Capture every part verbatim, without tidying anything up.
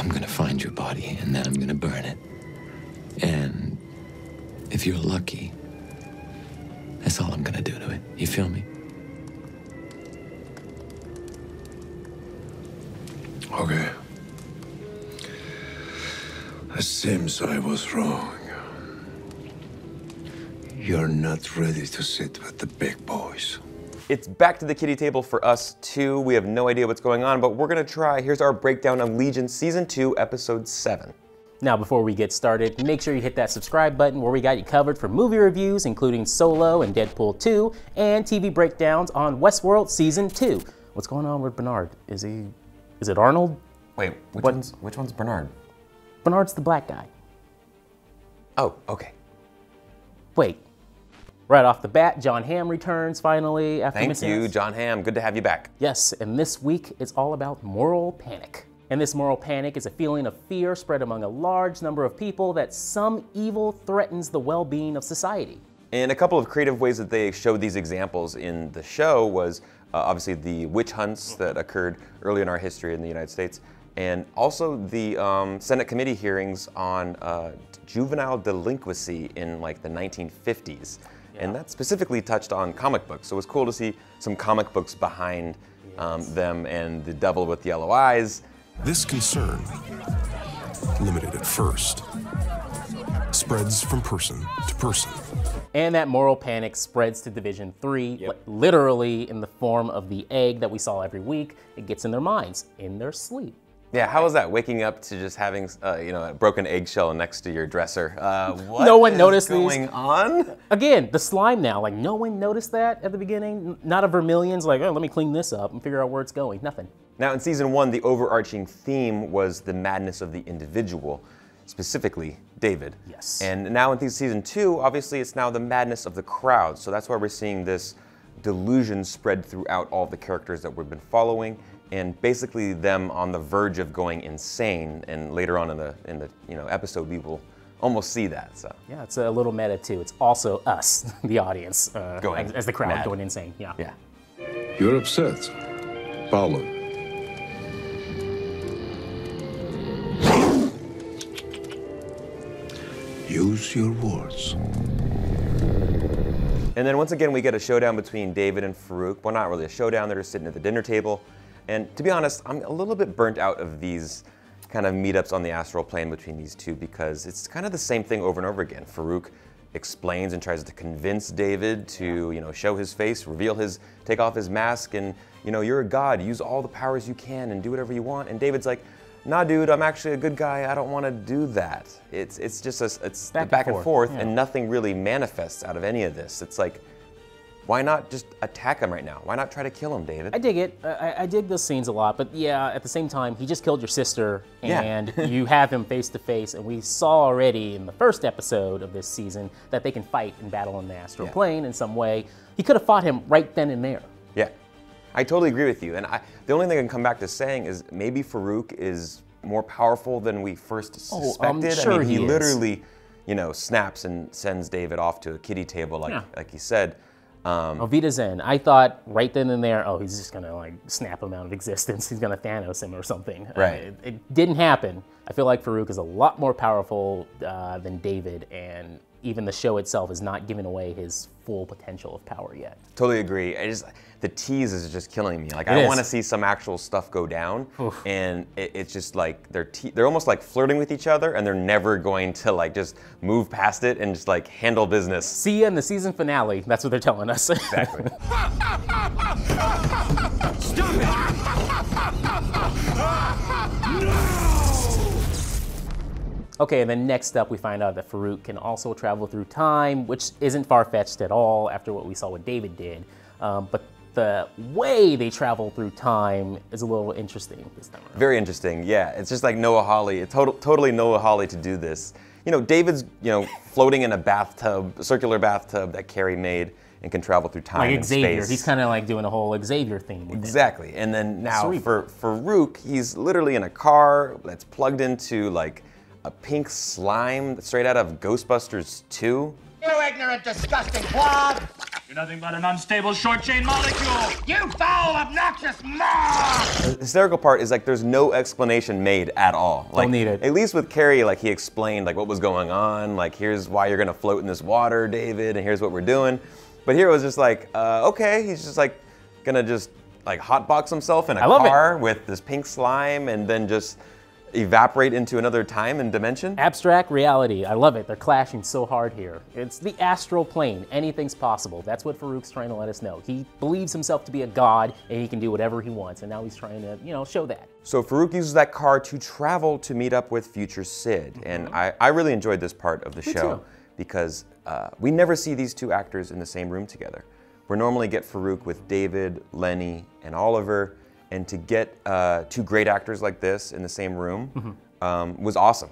I'm gonna find your body and then I'm gonna burn it. And if you're lucky, that's all I'm gonna do to it. You feel me? Okay. It seems I was wrong. You're not ready to sit with the big boys. It's back to the kiddie table for us too. We have no idea what's going on, but we're gonna try. Here's our breakdown of Legion Season two, Episode seven. Now, before we get started, make sure you hit that subscribe button where we got you covered for movie reviews, including Solo and Deadpool two, and T V breakdowns on Westworld Season two. What's going on with Bernard? Is he, is it Arnold? Wait, which what? one's, which one's Bernard? Bernard's the black guy. Oh, okay. Wait. Right off the bat, Jon Hamm returns finally after missing. Thank you, Jon Hamm. Good to have you back. Yes, and this week it's all about moral panic. And this moral panic is a feeling of fear spread among a large number of people that some evil threatens the well-being of society. And a couple of creative ways that they showed these examples in the show was uh, obviously the witch hunts that occurred early in our history in the United States, and also the um, Senate committee hearings on uh, juvenile delinquency in like the nineteen fifties. And that specifically touched on comic books. So it was cool to see some comic books behind um, them and the devil with yellow eyes. This concern, limited at first, spreads from person to person. And that moral panic spreads to Division three, yep. Literally in the form of the egg that we saw every week. It gets in their minds, in their sleep. Yeah, how was that? Waking up to just having, uh, you know, a broken eggshell next to your dresser. Uh, what no one is noticed going these. on? Again, the slime now, like no one noticed that at the beginning. Not a Vermillion's like, oh, let me clean this up and figure out where it's going, nothing. Now in season one, the overarching theme was the madness of the individual, specifically David. Yes. And now in season two, obviously it's now the madness of the crowd. So that's why we're seeing this delusion spread throughout all the characters that we've been following, and basically them on the verge of going insane. And later on in the in the you know episode, we will almost see that. So yeah, it's a little meta too. It's also us, the audience, uh, going as, as the crowd mad. going insane. Yeah. Yeah. You're upset, Paolo. Use your words. And then once again, we get a showdown between David and Farouk. Well, not really a showdown. They're just sitting at the dinner table. And to be honest, I'm a little bit burnt out of these kind of meetups on the astral plane between these two, because it's kind of the same thing over and over again. Farouk explains and tries to convince David to, you know, show his face, reveal his, take off his mask, and, you know, you're a god, use all the powers you can and do whatever you want. And David's like, nah, dude, I'm actually a good guy. I don't want to do that. It's it's just a, it's back, the back and forth, and, forth yeah. and nothing really manifests out of any of this. It's like, why not just attack him right now? Why not try to kill him, David? I dig it. I, I dig those scenes a lot, but yeah, at the same time, he just killed your sister, and yeah. You have him face to face, and we saw already in the first episode of this season that they can fight and battle on the astral yeah. plane in some way. He could have fought him right then and there. Yeah, I totally agree with you, and I, the only thing I can come back to saying is maybe Farouk is more powerful than we first suspected. Oh, I'm sure I mean, he, he literally, you know, snaps and sends David off to a kiddie table, like yeah. like he said. Um, oh, Vita's in. I thought right then and there, oh, he's just gonna like snap him out of existence. He's gonna Thanos him or something. Right. Uh, it, it didn't happen. I feel like Farouk is a lot more powerful uh, than David, and even the show itself is not giving away his full potential of power yet. Totally agree. I just, the tease is just killing me. Like it I want to see some actual stuff go down, Oof. and it, it's just like they're te they're almost like flirting with each other, and they're never going to like just move past it and just like handle business. See you in the season finale. That's what they're telling us. Exactly. Stop it! No! Okay, and then next up, we find out that Farouk can also travel through time, which isn't far-fetched at all after what we saw what David did. Um, but the way they travel through time is a little interesting this time around. Very interesting, yeah. It's just like Noah Hawley, total, totally Noah Hawley to do this. You know, David's, you know, floating in a bathtub, a circular bathtub that Carrie made, and can travel through time and space. Like Xavier, he's kind of like doing a whole Xavier thing. Exactly, and then now for Farouk, he's literally in a car that's plugged into like, a pink slime straight out of Ghostbusters Two. You ignorant, disgusting blob! You're nothing but an unstable short-chain molecule. You foul, obnoxious mob! The hysterical part is like there's no explanation made at all. Like, don't need it. At least with Carrie, like he explained like what was going on. Like here's why you're gonna float in this water, David, and here's what we're doing. But here it was just like, uh, okay, he's just like gonna just like hotbox himself in a car it. with this pink slime and then just evaporate into another time and dimension. Abstract reality, I love it. They're clashing so hard here. It's the astral plane, anything's possible. That's what Farouk's trying to let us know. He believes himself to be a god and he can do whatever he wants, and now he's trying to, you know, show that. So Farouk uses that car to travel to meet up with future Syd, mm-hmm. and I, I really enjoyed this part of the Me show too. because uh, we never see these two actors in the same room together. We normally get Farouk with David, Lenny, and Oliver, and to get uh, two great actors like this in the same room mm-hmm. um, was awesome.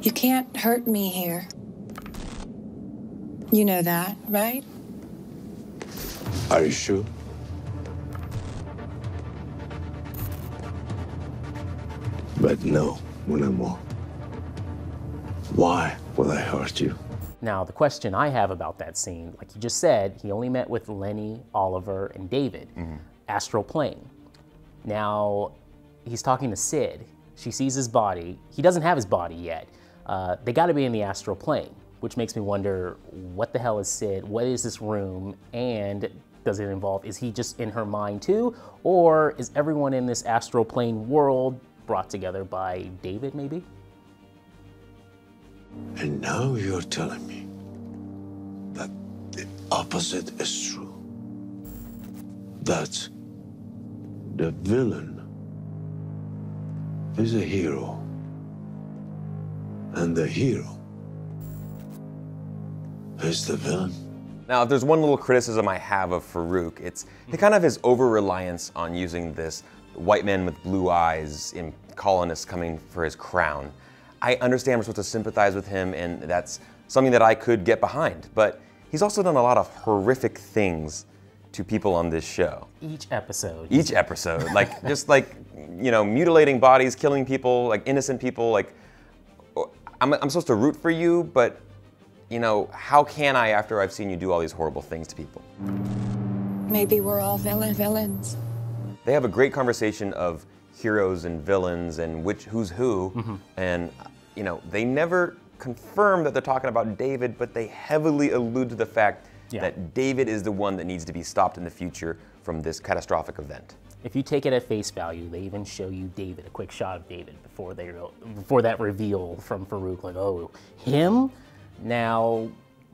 You can't hurt me here. You know that, right? Are you sure? But no, mon amour. Why would I hurt you? Now, the question I have about that scene, like you just said, he only met with Lenny, Oliver, and David. Mm-hmm. Astral plane. Now, he's talking to Syd. She sees his body. He doesn't have his body yet. Uh, they gotta be in the astral plane, which makes me wonder, what the hell is Syd? What is this room? And does it involve, is he just in her mind too? Or is everyone in this astral plane world brought together by David, maybe? And now you're telling me that the opposite is true. That's the villain is a hero, and the hero is the villain. Now, if there's one little criticism I have of Farouk, it's kind of his over-reliance on using this white man with blue eyes in colonists coming for his crown. I understand we're supposed to sympathize with him, and that's something that I could get behind, but he's also done a lot of horrific things to people on this show. Each episode. Each episode, like just like, you know, mutilating bodies, killing people, like innocent people, like, I'm, I'm supposed to root for you, but you know, how can I after I've seen you do all these horrible things to people? Maybe we're all villain villains. They have a great conversation of heroes and villains and which who's who, mm-hmm. and you know, they never confirm that they're talking about David, but they heavily allude to the fact Yeah. that David is the one that needs to be stopped in the future from this catastrophic event. If you take it at face value, they even show you David, a quick shot of David before they before that reveal from Farouk, like, oh, him? Now,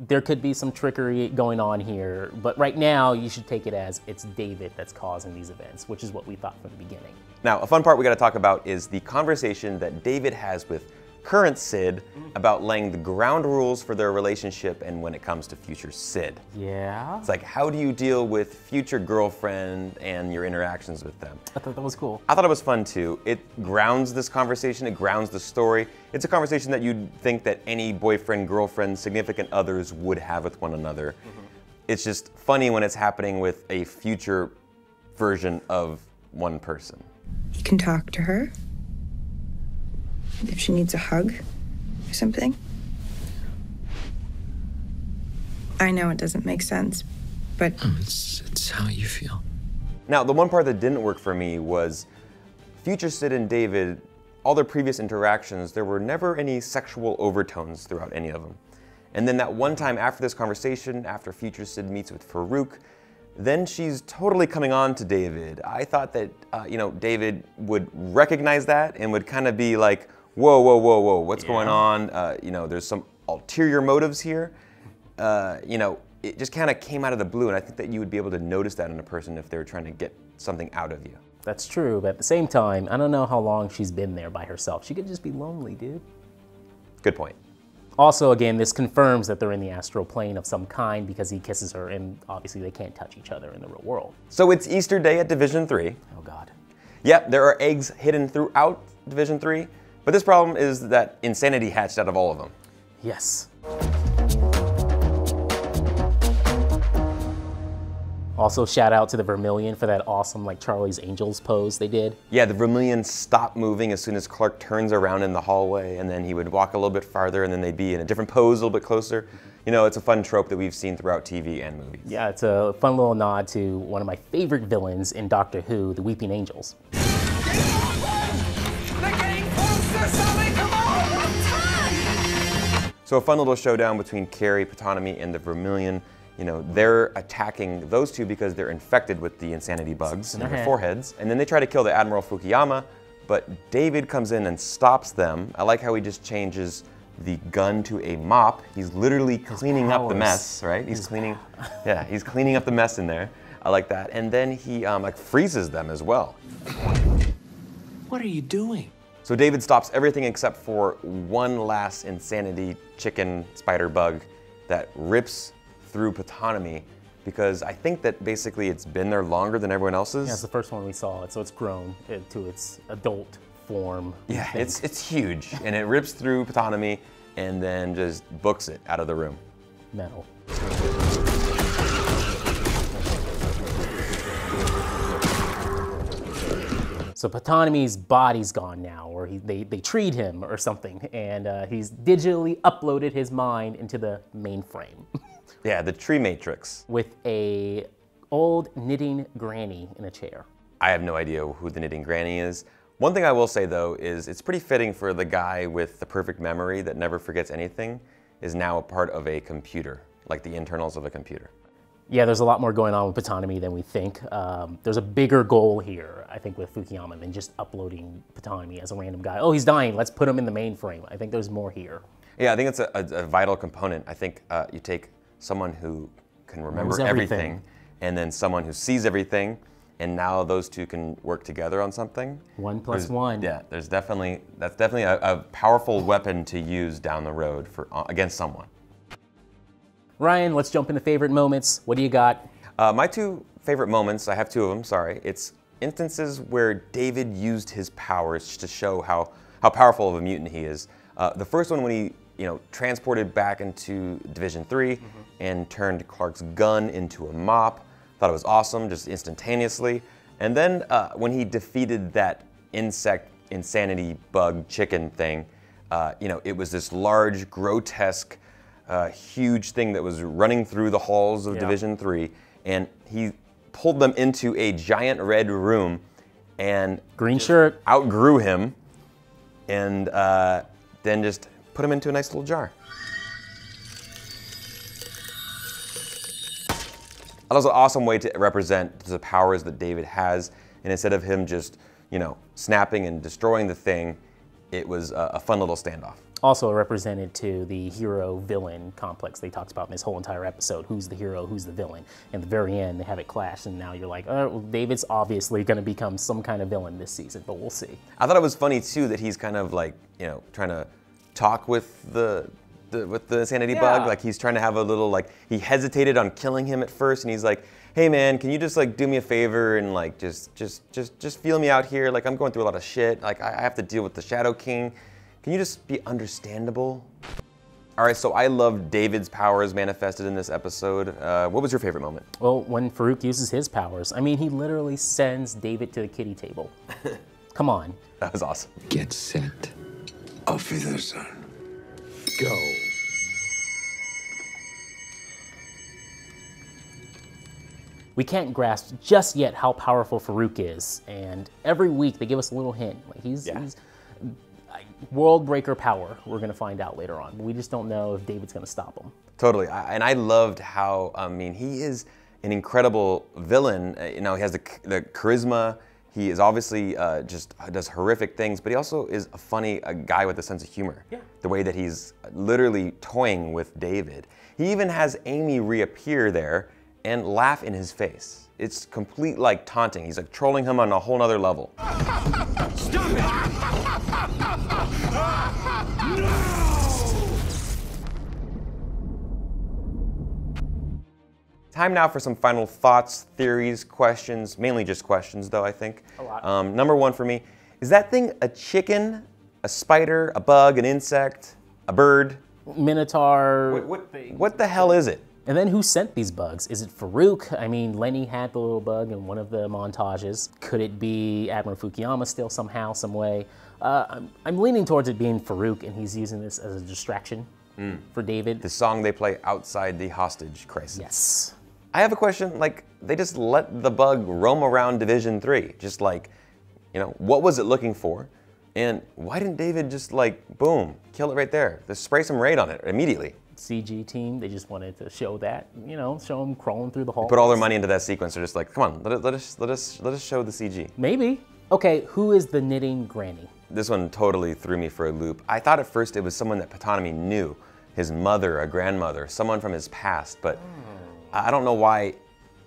there could be some trickery going on here, but right now you should take it as it's David that's causing these events, which is what we thought from the beginning. Now, a fun part we gotta talk about is the conversation that David has with current Syd about laying the ground rules for their relationship and when it comes to future Syd. Yeah. It's like, how do you deal with future girlfriend and your interactions with them? I thought that was cool. I thought it was fun too. It grounds this conversation, it grounds the story. It's a conversation that you'd think that any boyfriend, girlfriend, significant others would have with one another. Mm-hmm. It's just funny when it's happening with a future version of one person. He can talk to her. If she needs a hug or something. I know it doesn't make sense, but... It's, it's how you feel. Now, the one part that didn't work for me was future Syd and David, all their previous interactions, there were never any sexual overtones throughout any of them. And then that one time after this conversation, after future Syd meets with Farouk, then she's totally coming on to David. I thought that, uh, you know, David would recognize that and would kind of be like, whoa, whoa, whoa, whoa, what's yeah. going on? Uh, you know, there's some ulterior motives here. Uh, you know, it just kind of came out of the blue, and I think that you would be able to notice that in a person if they were trying to get something out of you. That's true, but at the same time, I don't know how long she's been there by herself. She could just be lonely, dude. Good point. Also, again, this confirms that they're in the astral plane of some kind because he kisses her, and obviously they can't touch each other in the real world. So it's Easter Day at Division three. Oh God. Yep, there are eggs hidden throughout Division three. But this problem is that insanity hatched out of all of them. Yes. Also, shout out to the Vermillion for that awesome, like, Charlie's Angels pose they did. Yeah, the Vermillion stopped moving as soon as Clark turns around in the hallway, and then he would walk a little bit farther, and then they'd be in a different pose, a little bit closer. you know, it's a fun trope that we've seen throughout T V and movies. Yeah, it's a fun little nod to one of my favorite villains in Doctor Who, the Weeping Angels. So a fun little showdown between Carrie, Ptonomy, and the Vermillion. You know, they're attacking those two because they're infected with the insanity bugs in their foreheads. And then they try to kill the Admiral Fukuyama, but David comes in and stops them. I like how he just changes the gun to a mop. He's literally cleaning up the mess, right? He's cleaning, yeah, he's cleaning up the mess in there. I like that. And then he um, like freezes them as well. What are you doing? So David stops everything except for one last insanity chicken spider bug that rips through Ptonomy, because I think that basically it's been there longer than everyone else's. Yeah, it's the first one we saw, so it's grown to its adult form. Yeah, it's, it's huge, and it rips through Ptonomy and then just books it out of the room. Metal. So Ptonomy's body's gone now, or he, they, they treat him or something, and uh, he's digitally uploaded his mind into the mainframe. Yeah, the tree matrix. With a old knitting granny in a chair. I have no idea who the knitting granny is. One thing I will say though is it's pretty fitting for the guy with the perfect memory that never forgets anything is now a part of a computer, like the internals of a computer. Yeah, there's a lot more going on with Ptonomy than we think. Um, there's a bigger goal here, I think, with Fukuyama than just uploading Ptonomy as a random guy. Oh, he's dying, let's put him in the mainframe. I think there's more here. Yeah, I think it's a, a, a vital component. I think uh, you take someone who can remember everything. everything, and then someone who sees everything, and now those two can work together on something. One plus there's, one. Yeah, there's definitely, that's definitely a, a powerful weapon to use down the road for against someone. Ryan, let's jump into favorite moments. What do you got? Uh, my two favorite moments, I have two of them, sorry. It's instances where David used his powers to show how, how powerful of a mutant he is. Uh, the first one when he you know, transported back into Division three mm-hmm. and turned Clark's gun into a mop. Thought it was awesome, just instantaneously. And then uh, when he defeated that insect insanity bug chicken thing, uh, you know, it was this large, grotesque, uh, huge thing that was running through the halls of yeah. Division three, and he pulled them into a giant red room, and green shirt outgrew him, and uh, then just put them into a nice little jar. That was an awesome way to represent the powers that David has, and instead of him just, you know, snapping and destroying the thing, it was a, a fun little standoff. Also represented to the hero-villain complex they talked about in this whole entire episode, who's the hero, who's the villain, and at the very end they have it clash, and now you're like, oh, well, David's obviously gonna become some kind of villain this season, but we'll see. I thought it was funny too that he's kind of like, you know, trying to talk with the, the with the insanity yeah. bug. Like he's trying to have a little like, he hesitated on killing him at first, and he's like, hey man, can you just like do me a favor and like just just just just feel me out here? Like I'm going through a lot of shit. Like I have to deal with the Shadow King. Can you just be understandable? All right, so I love David's powers manifested in this episode. Uh, what was your favorite moment? Well, when Farouk uses his powers, I mean, he literally sends David to the kiddie table. Come on. That was awesome. Get set. Auf Wiedersehen. Go. We can't grasp just yet how powerful Farouk is, and every week they give us a little hint. Like he's, yeah. he's world breaker power. We're gonna find out later on. We just don't know if David's gonna stop him. Totally, I, and I loved how. I mean, he is an incredible villain. You know, he has the, the charisma. He is obviously uh, just does horrific things, but he also is a funny a guy with a sense of humor. Yeah. The way that he's literally toying with David. He even has Amy reappear there and laugh in his face. It's complete like taunting. He's like trolling him on a whole nother level. Stop it! No! Time now for some final thoughts, theories, questions, mainly just questions though, I think. A lot. Um, number one for me, is that thing a chicken, a spider, a bug, an insect, a bird? Minotaur. Wait, what, what the hell is it? And then who sent these bugs? Is it Farouk? I mean, Lenny had the little bug in one of the montages. Could it be Admiral Fukuyama still somehow, some way? Uh, I'm, I'm leaning towards it being Farouk, and he's using this as a distraction mm. for David. The song they play outside the hostage crisis. Yes. I have a question, like, they just let the bug roam around Division three. Just like, you know, what was it looking for? And why didn't David just like, boom, kill it right there? Just spray some raid on it immediately. C G team, they just wanted to show that, you know, show them crawling through the hall. Put all their money into that sequence. They're just like, come on, let, let, us, let, us, let us show the C G. Maybe. Okay, who is the knitting granny? This one totally threw me for a loop. I thought at first it was someone that Ptonomy knew, his mother, a grandmother, someone from his past, but oh. I don't know why,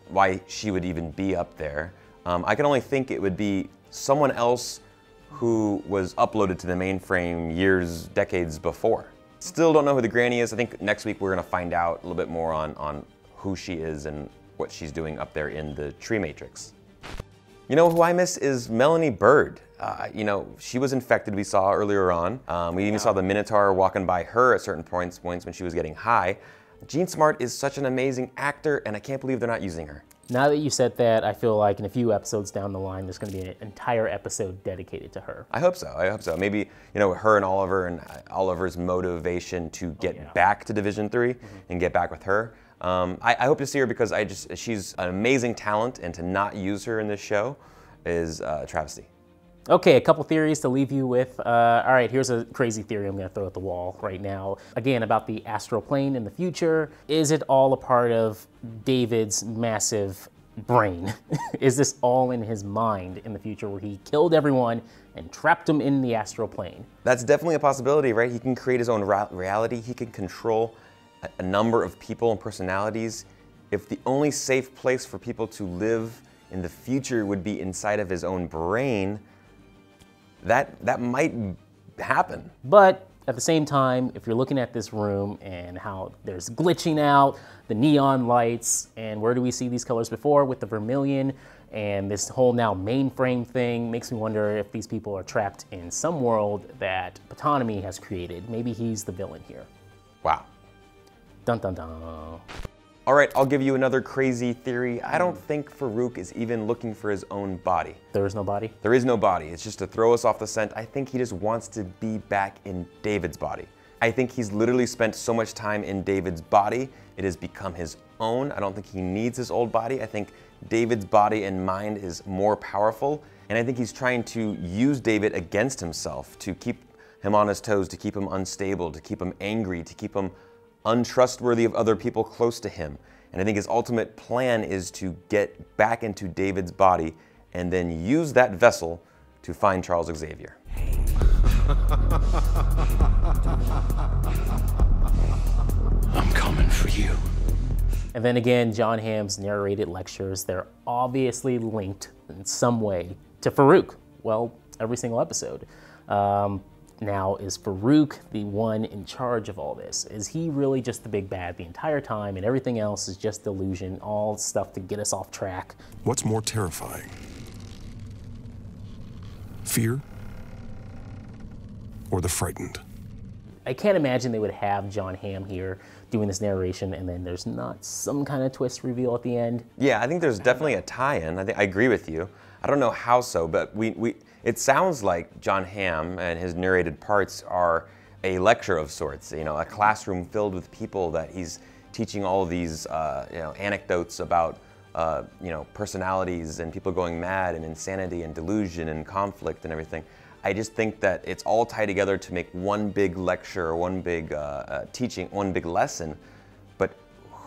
why she would even be up there. Um, I can only think it would be someone else who was uploaded to the mainframe years, decades before. Still don't know who the granny is. I think next week we're gonna find out a little bit more on, on who she is and what she's doing up there in the tree matrix. You know who I miss is Melanie Bird. Uh, you know, she was infected, we saw earlier on. Um, we even yeah. saw the Minotaur walking by her at certain points, points when she was getting high. Jean Smart is such an amazing actor and I can't believe they're not using her. Now that you said that, I feel like in a few episodes down the line, there's gonna be an entire episode dedicated to her. I hope so, I hope so. Maybe, you know, her and Oliver and Oliver's motivation to get oh, yeah. back to Division three mm-hmm. and get back with her. Um, I, I hope to see her because I just, she's an amazing talent and to not use her in this show is uh, a travesty. Okay, a couple theories to leave you with. Uh, all right, here's a crazy theory I'm gonna throw at the wall right now. Again, about the astral plane in the future. Is it all a part of David's massive brain? Is this all in his mind in the future where he killed everyone and trapped them in the astral plane? That's definitely a possibility, right? He can create his own reality. He can control a, a number of people and personalities. If the only safe place for people to live in the future would be inside of his own brain, That, that might happen. But at the same time, if you're looking at this room and how there's glitching out, the neon lights, and where do we see these colors before with the Vermillion and this whole now mainframe thing, makes me wonder if these people are trapped in some world that Ptonomy has created. Maybe he's the villain here. Wow. Dun dun dun. All right, I'll give you another crazy theory. I don't think Farouk is even looking for his own body. There is no body? There is no body. It's just to throw us off the scent. I think he just wants to be back in David's body. I think he's literally spent so much time in David's body, it has become his own. I don't think he needs his old body. I think David's body and mind is more powerful. And I think he's trying to use David against himself to keep him on his toes, to keep him unstable, to keep him angry, to keep him untrustworthy of other people close to him. And I think his ultimate plan is to get back into David's body and then use that vessel to find Charles Xavier. I'm coming for you. And then again, Jon Hamm's narrated lectures, they're obviously linked in some way to Farouk. Well, every single episode. Um, Now, is Farouk the one in charge of all this? Is he really just the big bad the entire time and everything else is just delusion, all stuff to get us off track? What's more terrifying? Fear or the frightened? I can't imagine they would have Jon Hamm here doing this narration and then there's not some kind of twist reveal at the end. Yeah, I think there's definitely a tie-in. I, I agree with you. I don't know how so, but we, we it sounds like Jon Hamm and his narrated parts are a lecture of sorts, you know, a classroom filled with people that he's teaching all these, uh, you know, anecdotes about, uh, you know, personalities and people going mad and insanity and delusion and conflict and everything. I just think that it's all tied together to make one big lecture, one big uh, uh, teaching, one big lesson.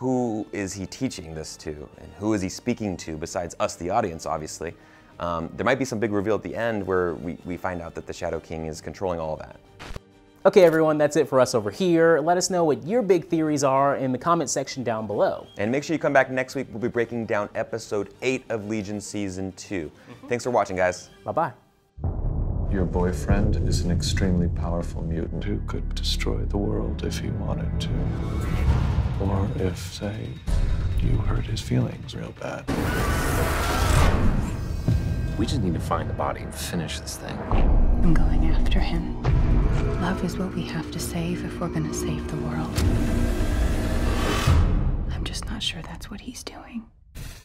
Who is he teaching this to and who is he speaking to besides us, the audience, obviously? Um, there might be some big reveal at the end where we, we find out that the Shadow King is controlling all of that. Okay, everyone, that's it for us over here. Let us know what your big theories are in the comment section down below. And make sure you come back next week. We'll be breaking down episode eight of Legion season two. Mm-hmm. Thanks for watching, guys. Bye-bye. Your boyfriend is an extremely powerful mutant who could destroy the world if he wanted to. Or if, say, you hurt his feelings real bad. We just need to find the body and finish this thing. I'm going after him. Love is what we have to save if we're gonna save the world. I'm just not sure that's what he's doing.